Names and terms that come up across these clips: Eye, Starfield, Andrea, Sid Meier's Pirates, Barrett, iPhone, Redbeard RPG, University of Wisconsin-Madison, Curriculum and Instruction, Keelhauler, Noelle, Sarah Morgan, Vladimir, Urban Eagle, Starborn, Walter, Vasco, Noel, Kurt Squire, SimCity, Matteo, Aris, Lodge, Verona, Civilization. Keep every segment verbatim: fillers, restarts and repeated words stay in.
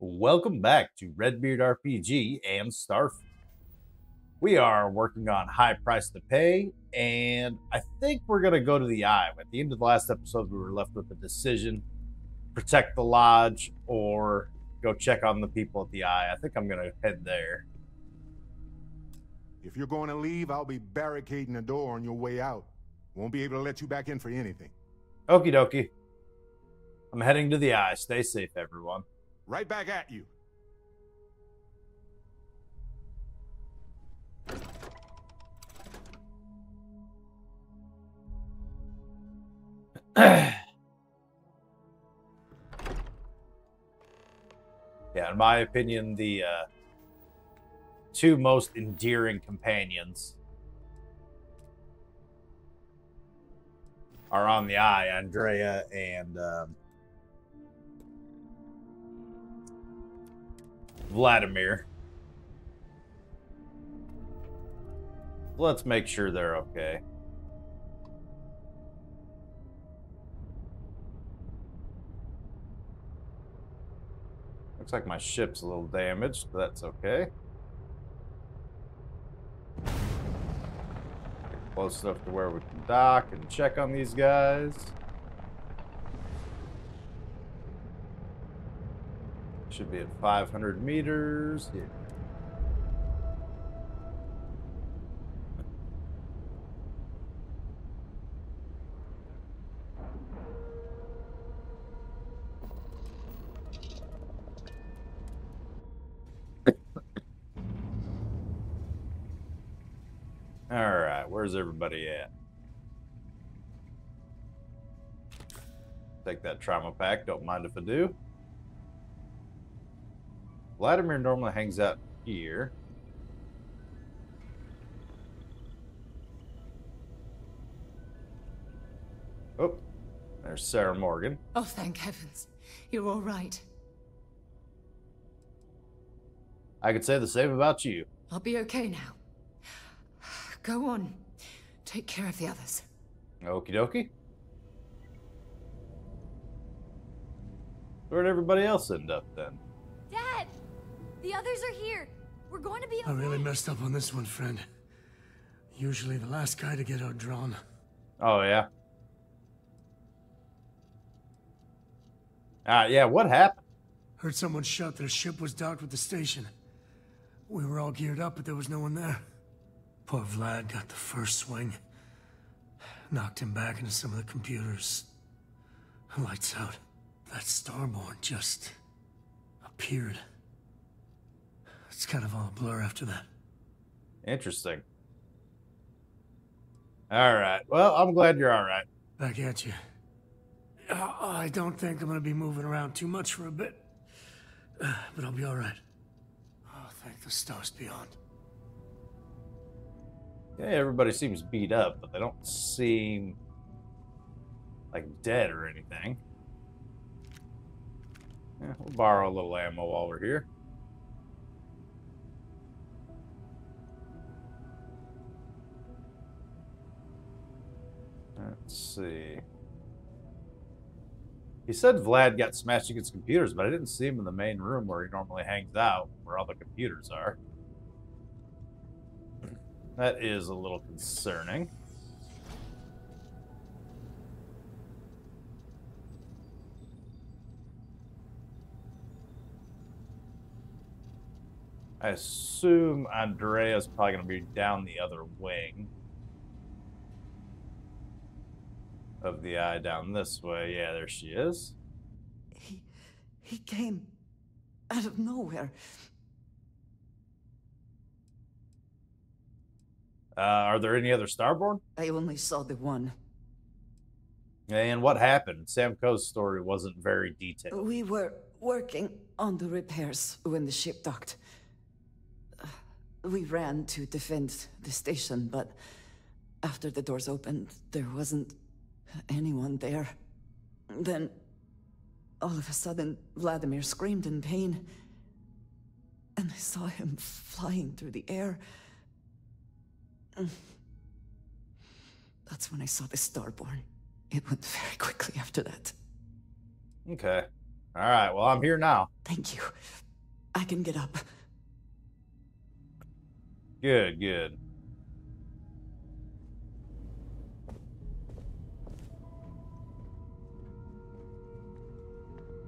Welcome back to Redbeard R P G and Starfield. We are working on High Price to Pay, and I think we're going to go to the Eye. At the end of the last episode, we were left with a decision: protect the Lodge or go check on the people at the Eye. I think I'm going to head there. If you're going to leave, I'll be barricading the door on your way out. Won't be able to let you back in for anything. Okie dokie. I'm heading to the Eye. Stay safe, everyone. Right back at you. Yeah, in my opinion, the uh, two most endearing companions are on the Eye, Andrea and... Um, Vladimir. Let's make sure they're okay. Looks like my ship's a little damaged, but that's okay. Get close enough to where we can dock and check on these guys. Should be at five hundred meters. Yeah. All right, where's everybody at? Take that trauma pack, don't mind if I do. Vladimir normally hangs out here. Oh, there's Sarah Morgan. Oh, thank heavens. You're all right. I could say the same about you. I'll be okay now. Go on. Take care of the others. Okie dokie. Where'd everybody else end up then? Dad! The others are here. We're going to be okay. I really messed up on this one, friend. Usually the last guy to get outdrawn. Oh, yeah. Ah, uh, yeah, what happened? Heard someone shout their ship was docked with the station. We were all geared up, but there was no one there. Poor Vlad got the first swing. Knocked him back into some of the computers. Lights out. That starborn just appeared. It's kind of all a blur after that. Interesting. All right. Well, I'm glad you're all right. Back at you. Uh, I don't think I'm going to be moving around too much for a bit. Uh, but I'll be all right. Oh, thank the stars beyond. Yeah, everybody seems beat up, but they don't seem like dead or anything. Yeah, we'll borrow a little ammo while we're here. Let's see. He said Vlad got smashed against computers, but I didn't see him in the main room where he normally hangs out, where all the computers are. That is a little concerning. I assume Andrea's probably going to be down the other wing of the Eye, down this way. Yeah, there she is. He, he came out of nowhere. Uh, are there any other starborn? I only saw the one. And what happened? Samko's story wasn't very detailed. We were working on the repairs when the ship docked. We ran to defend the station, but after the doors opened, there wasn't anyone there. Then, all of a sudden, Vladimir screamed in pain, and I saw him flying through the air. That's when I saw the starborn. It went very quickly after that. Okay. All right, well, I'm here now. Thank you. I can get up. Good, good.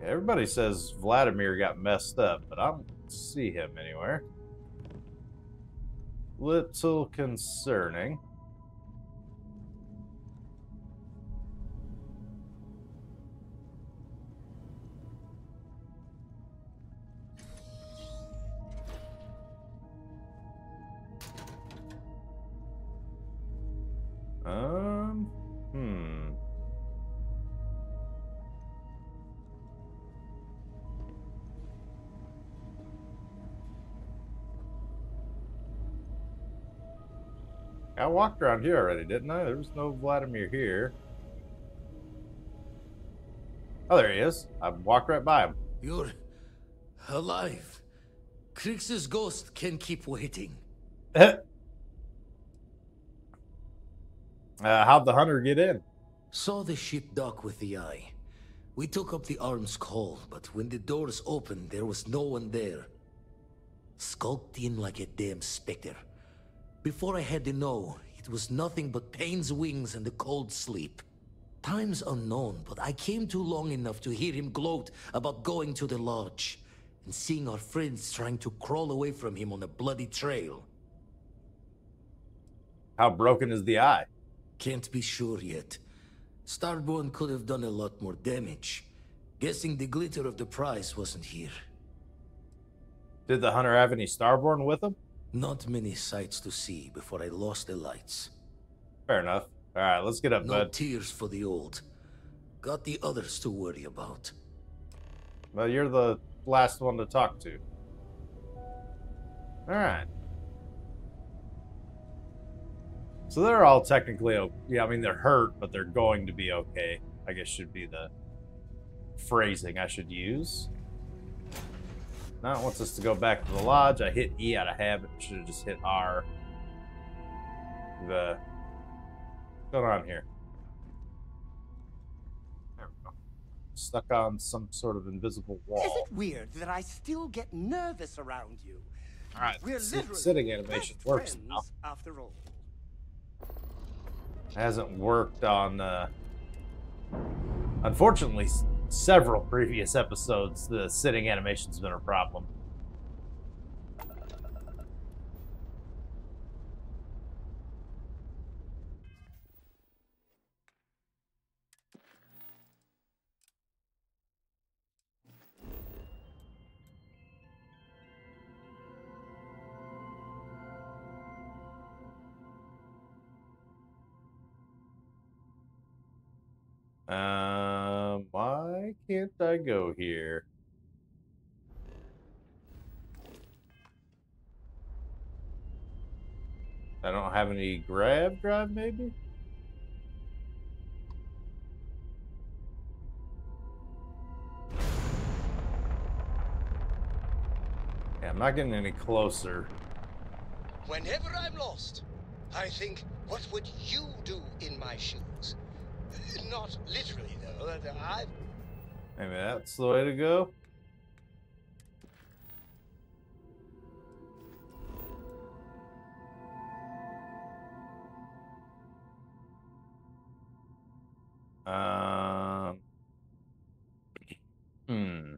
Everybody says Vladimir got messed up, but I don't see him anywhere. Little concerning. Um, hmm. I walked around here already, didn't I? There was no Vladimir here. Oh, there he is. I walked right by him. You're alive. Krix's ghost can keep waiting. Uh, how'd the hunter get in? Saw the ship dock with the eye. We took up the arms call, but when the doors opened, there was no one there. Skulked in like a damn specter. Before I had to know, it was nothing but pain's wings and a cold sleep. Time's unknown, but I came too long enough to hear him gloat about going to the lodge and seeing our friends trying to crawl away from him on a bloody trail. How broken is the eye? Can't be sure yet. Starborn could have done a lot more damage. Guessing the glitter of the prize wasn't here. Did the hunter have any Starborn with him? Not many sights to see before I lost the lights. Fair enough. All right, let's get up, no bud. No tears for the old. Got the others to worry about. Well, you're the last one to talk to. All right. So they're all technically, yeah, I mean, they're hurt, but they're going to be okay, I guess should be the phrasing I should use. Now it wants us to go back to the lodge. I hit E out of habit. Should have just hit R. The... What's going on here? There we go. Stuck on some sort of invisible wall. Is it weird that I still get nervous around you? All right, we're literally sitting animation works now. After all. Hasn't worked on, uh, unfortunately, several previous episodes. The sitting animation's been a problem. Um, why can't I go here? I don't have any grab drive, maybe? Yeah, I'm not getting any closer. Whenever I'm lost, I think, what would you do in my shoes? Not literally, though. I've... Maybe that's the way to go. Um. Hmm.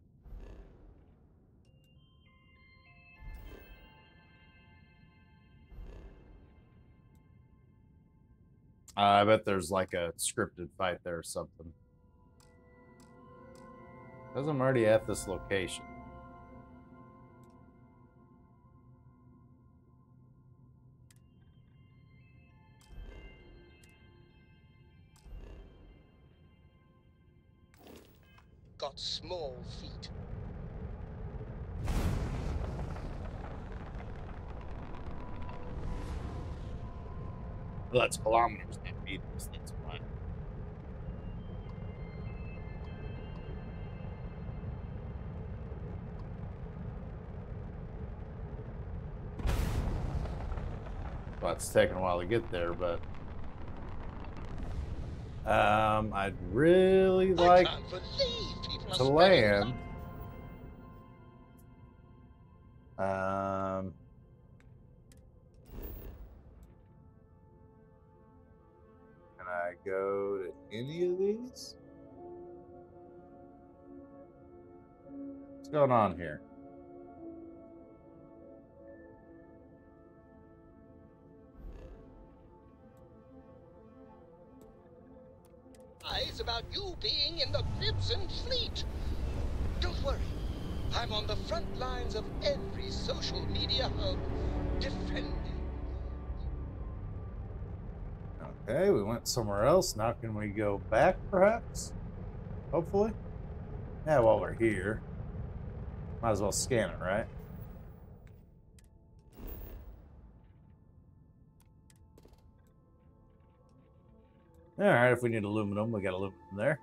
Uh, I bet there's like a scripted fight there or something. Because I'm already at this location. Got small feet. Well, that's kilometers, not meters, that's why. Well, it's taking a while to get there, but... Um, I'd really like... I can't believe people to land. Um... Can I go to any of these? What's going on here? Eyes about you being in the Crimson Fleet. Don't worry. I'm on the front lines of every social media hub, defending. Okay, we went somewhere else. Now can we go back, perhaps? Hopefully. Yeah, while we're here. Might as well scan it, right? Alright, if we need aluminum, we got aluminum there.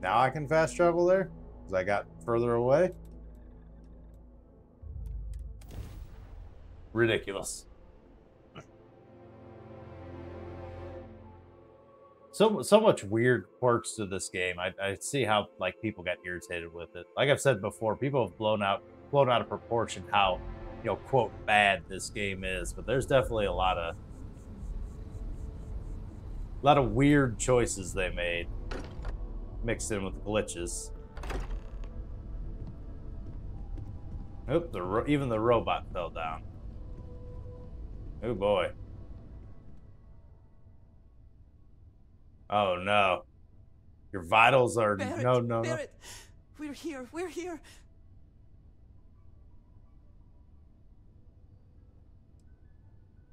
Now I can fast travel there, because I got further away. Ridiculous. So so much weird quirks to this game. I, I see how like people got irritated with it. Like I've said before, people have blown out blown out of proportion how, you know, quote bad this game is. But there's definitely a lot of a lot of weird choices they made, mixed in with glitches. Oop, the ro even the robot fell down. Oh boy. Oh no. Your vitals are Barrett, no no Barrett. no. We're here. We're here.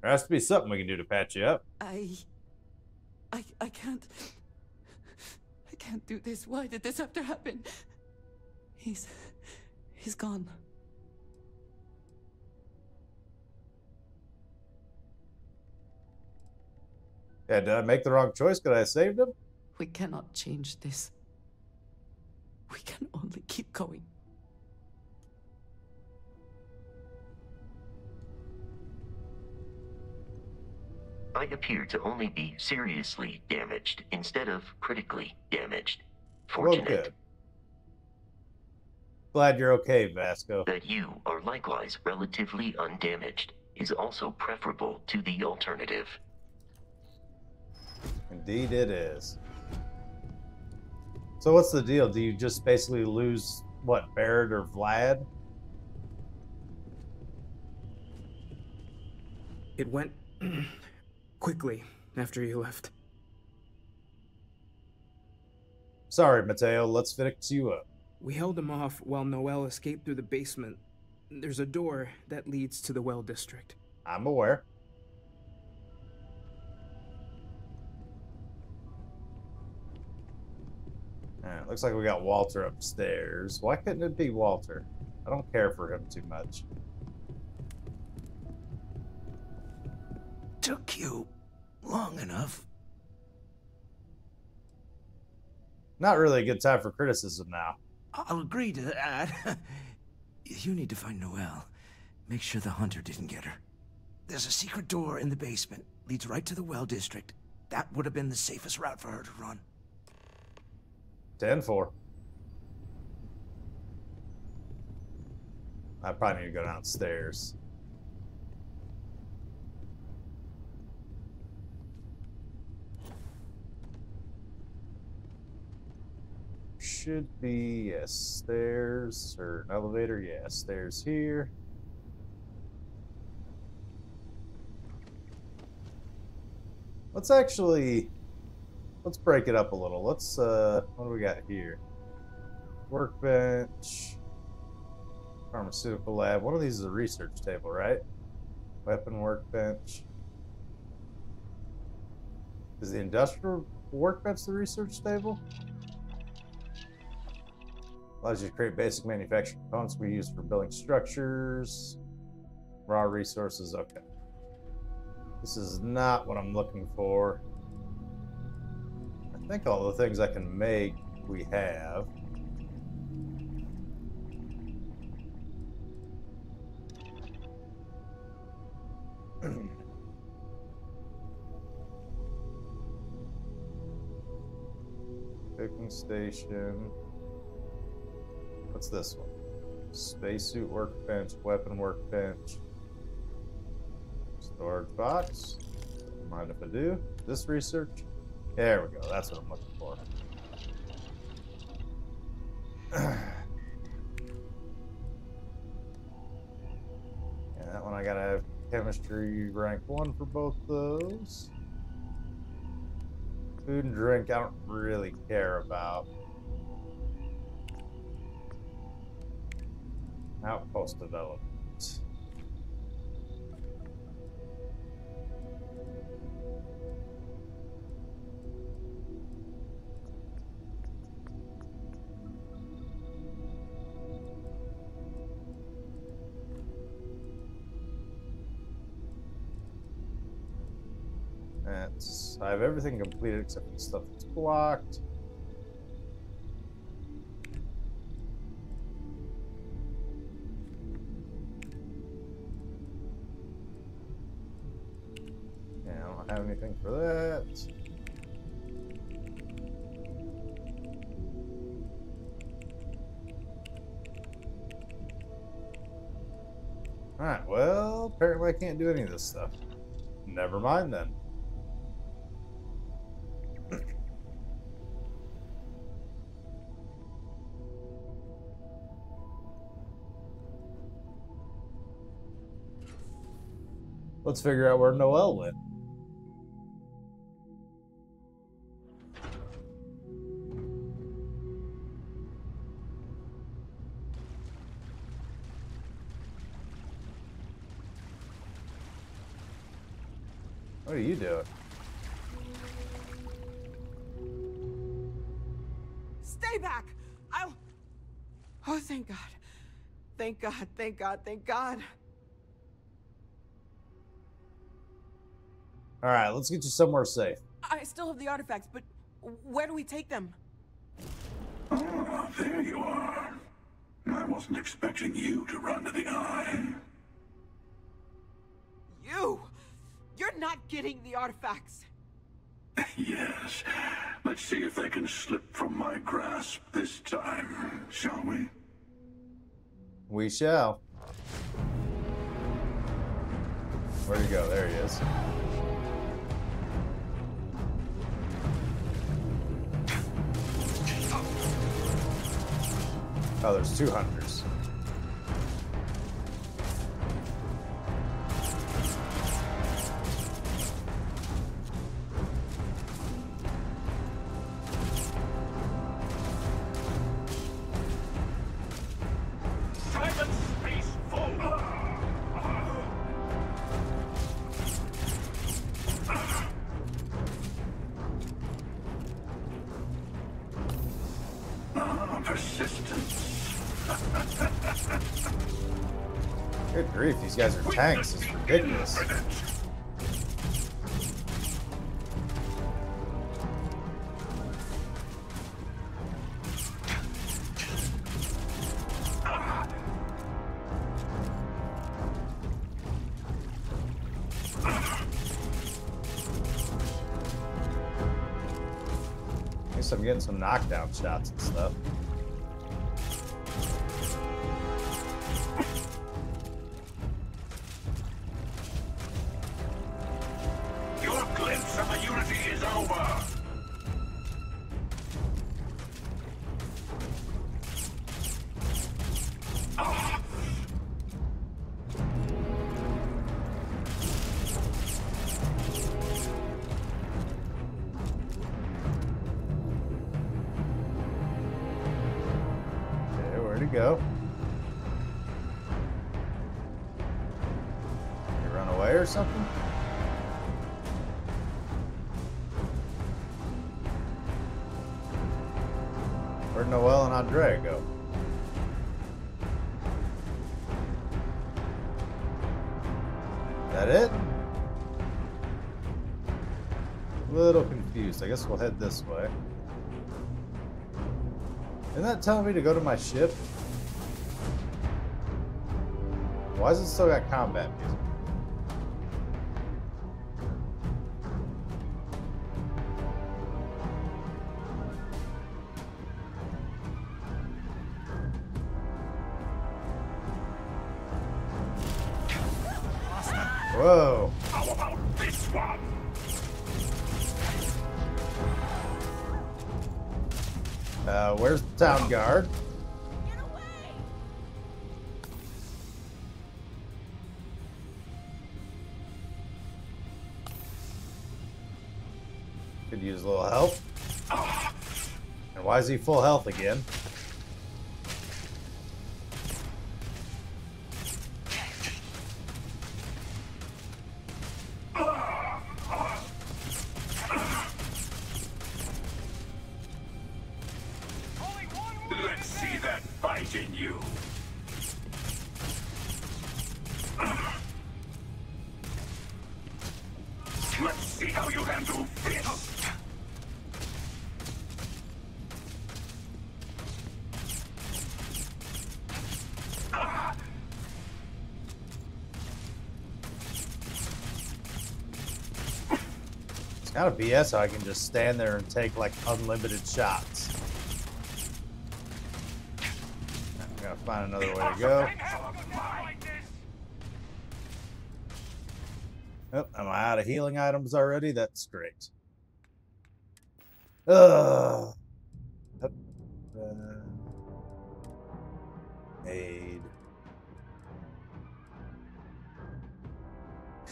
There has to be something we can do to patch you up. I I I can't I can't do this. Why did this have to happen? He's he's gone. Yeah, did I make the wrong choice? Could I have saved him? We cannot change this. We can only keep going. I appear to only be seriously damaged instead of critically damaged. Fortunate. Well, good. Glad you're okay, Vasco. That you are likewise relatively undamaged is also preferable to the alternative. Indeed it is. So what's the deal? Do you just basically lose, what, Barrett or Vlad? It went quickly after you left. Sorry, Matteo. Let's fix you up. We held him off while Noelle escaped through the basement. There's a door that leads to the well district. I'm aware. Alright, looks like we got Walter upstairs. Why couldn't it be Walter? I don't care for him too much. Took you long enough. Not really a good time for criticism now. I'll agree to that. You need to find Noelle. Make sure the hunter didn't get her. There's a secret door in the basement. Leads right to the well district. That would have been the safest route for her to run. ten four. I probably need to go downstairs. Should be, yes, stairs or an elevator. Yeah, stairs here. Let's actually... Let's break it up a little. Let's, uh, what do we got here? Workbench, pharmaceutical lab. One of these is a research table, right? Weapon workbench. Is the industrial workbench the research table? Allows you to create basic manufacturing components we use for building structures, raw resources. Okay. This is not what I'm looking for. I think all the things I can make, we have. Picking station. What's this one? Spacesuit workbench, weapon workbench. Storage box. Mind if I do? This research? There we go. That's what I'm looking for. And that one I gotta have chemistry rank one for both those. Food and drink I don't really care about. Outpost development. That's, I have everything completed except the stuff that's blocked. Have anything for that. Alright, well, apparently I can't do any of this stuff. Never mind then. Let's figure out where Noelle went. What are you doing? Stay back! I'll... Oh, thank God. Thank God, thank God, thank God. All right, let's get you somewhere safe. I still have the artifacts, but where do we take them? Oh, there you are. I wasn't expecting you to run to the Eye. You! You're not getting the artifacts. Yes. Let's see if they can slip from my grasp this time, shall we? We shall. Where'd he go? There he is. Oh, there's two hunters. These guys are tanks, it's ridiculous. I guess I'm getting some knockdown shots and stuff. Go. Did he run away or something? Where'd Noel and Andrea go? Is that it? A little confused. I guess we'll head this way. Isn't that telling me to go to my ship? Why has it still got combat music? Whoa. How about this one? Uh, where's the town guard? Get away. Could use a little help. And why is he full health again? Gotta be so I can just stand there and take like unlimited shots. I gotta find another way to go. Oh, am I out of healing items already? That's great. Ugh. Aid.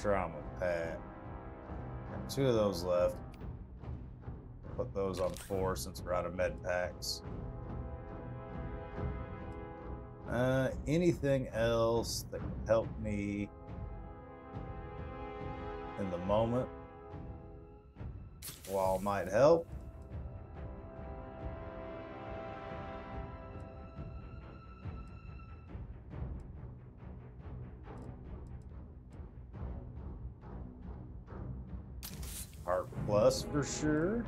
Trauma pack. Two of those left. Put those on four since we're out of med packs. Uh, anything else that can help me in the moment? Wall might help. Plus for sure.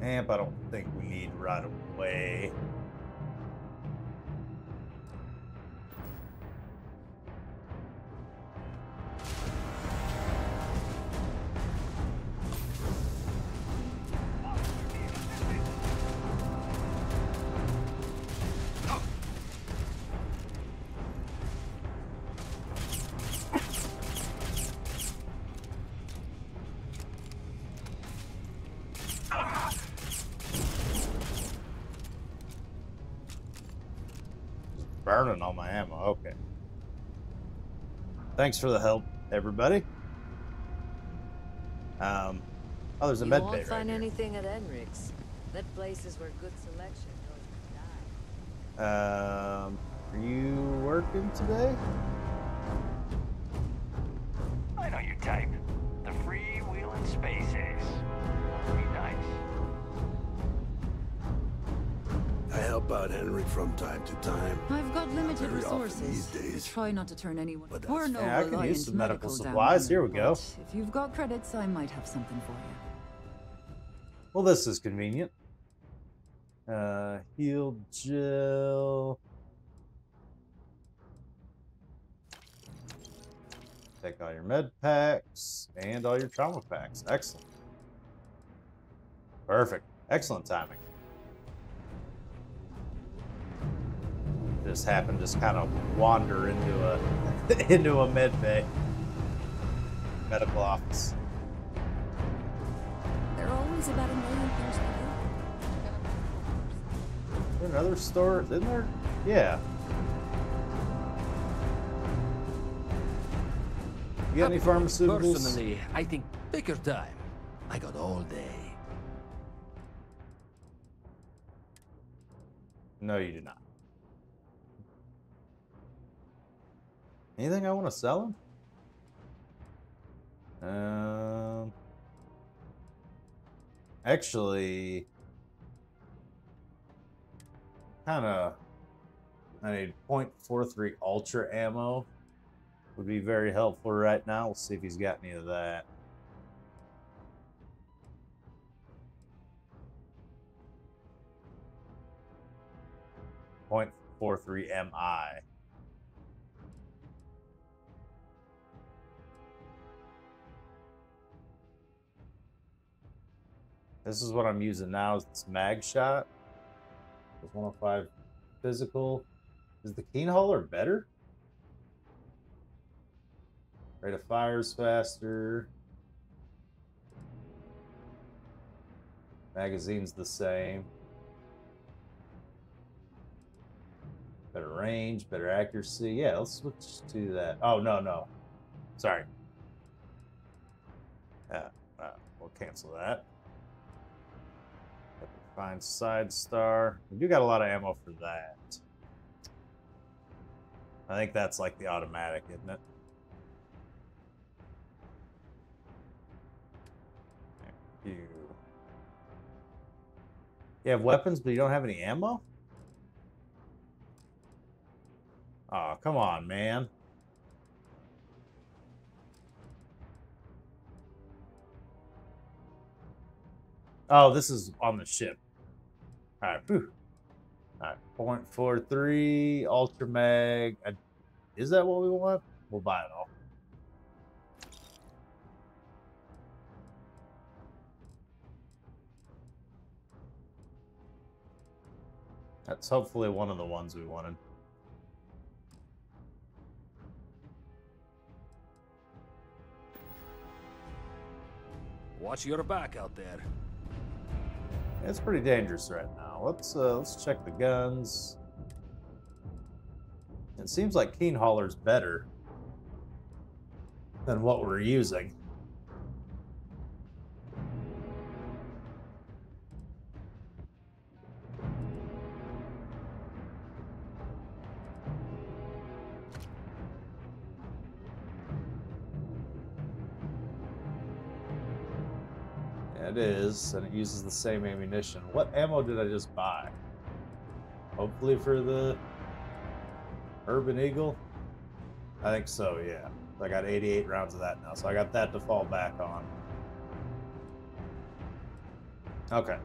Amp, I don't think we need right away. Burning all my ammo. Okay. Thanks for the help, everybody. Um, oh, there's a med bay right here. You won't find anything at Enric's. That place is where good selection goes to die. Um, are you working today? I know your type. The free-wheeling spaces. Be nice. I help out Henry from time to time. I've got limited resources. These days. Try not to turn anyone. We're no yeah, I can use some medical supplies. Here we go. If you've got credits, I might have something for you. Well, this is convenient. Uh, heal Jill. Take all your med packs and all your trauma packs. Excellent. Perfect. Excellent timing. Just happened to just kind of wander into a into a med bay. Medical office. There are always about a million things to do. Is there another store, isn't there? Yeah. You got any pharmaceuticals? Personally, I think pick your time. I got all day. No, you do not. Anything I want to sell him? Um, actually, kind of, I need point four three Ultra ammo. Would be very helpful right now. We'll see if he's got any of that. point four three M I. This is what I'm using now, is this mag shot. It's one oh five physical. Is the Keelhauler better? Rate of fire's faster. Magazine's the same. Better range, better accuracy. Yeah, let's switch to that. Oh, no, no. Sorry. Yeah, uh, we'll cancel that. Find side star. We do got a lot of ammo for that. I think that's like the automatic, isn't it? Thank you. You have weapons, but you don't have any ammo? Oh, come on, man. Oh, this is on the ship. All right. Whew. All right. point four three, Ultra Mag. I, is that what we want? We'll buy it all. That's hopefully one of the ones we wanted. Watch your back out there. It's pretty dangerous right now. Let's uh, let's check the guns. It seems like Keelhauler's better than what we're using. It is, and it uses the same ammunition. What ammo did I just buy? Hopefully for the Urban Eagle? I think so, yeah. I got eighty-eight rounds of that now, so I got that to fall back on. Okay.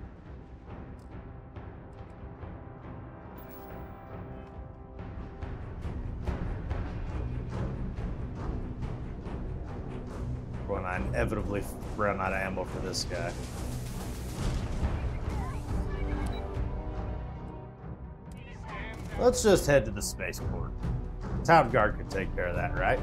I inevitably ran out of ammo for this guy. Let's just head to the spaceport. Town guard could take care of that, right?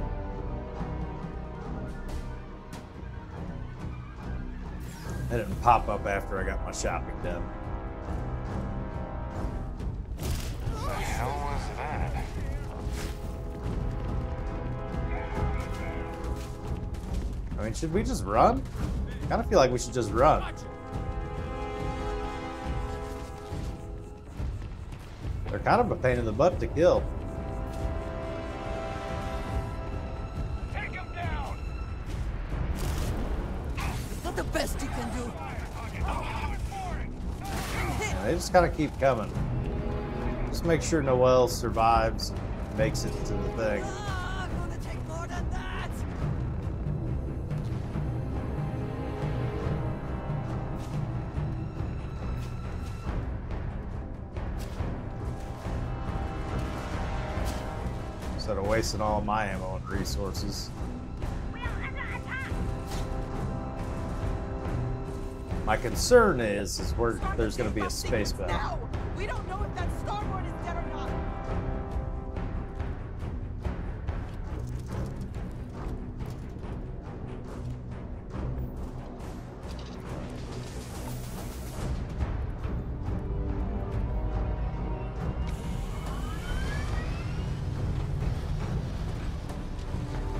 It didn't pop up after I got my shopping done. What the hell was that? I mean, should we just run? I kind of feel like we should just run. They're kind of a pain in the butt to kill. Take him down. It's not the best you can do. Yeah, they just kind of keep coming. Just make sure Noelle survives and makes it to the thing. Wasting all my ammo and resources. My concern is, is where there's going to be a space battle. We don't know if that starboard is dead or not.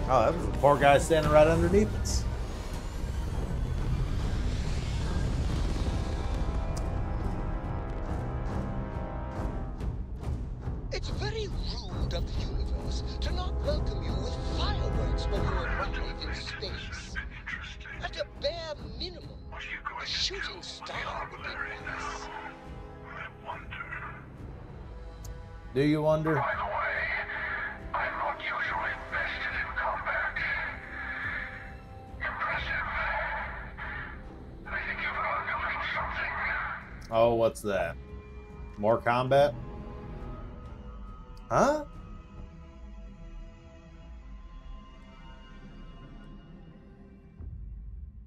Oh, that was the poor guy standing right underneath us. It's very rude of the universe to not welcome you with fireworks when you are arrive in space. At a bare minimum, a shooting star would be nice. I wonder. Do you wonder? Oh, what's that? More combat? Huh?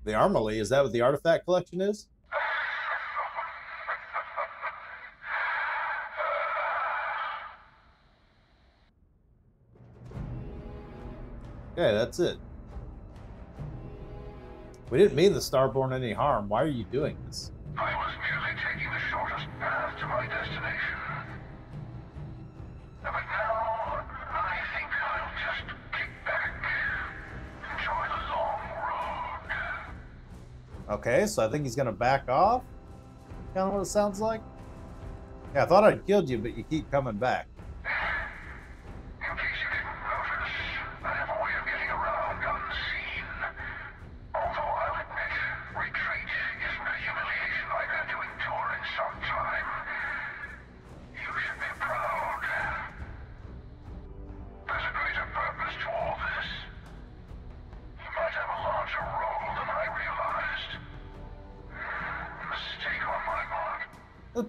The Armory, is that what the artifact collection is? Okay, that's it. We didn't mean the Starborn any harm. Why are you doing this? I was merely taking the shortest path to my destination. But now, I think I'll just kick back. Enjoy the long road. Okay, so I think he's going to back off? Kind of what it sounds like? Yeah, I thought I'd killed you, but you keep coming back.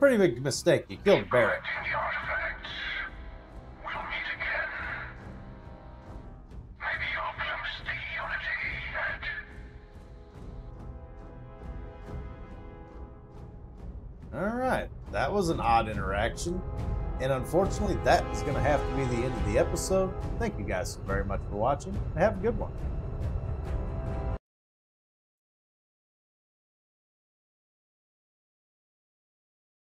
Pretty big mistake. You killed Barrett. We'll meet again. Maybe you'll glimpse the unity yet. All right, that was an odd interaction, and unfortunately, that is going to have to be the end of the episode. Thank you guys so very much for watching, and have a good one.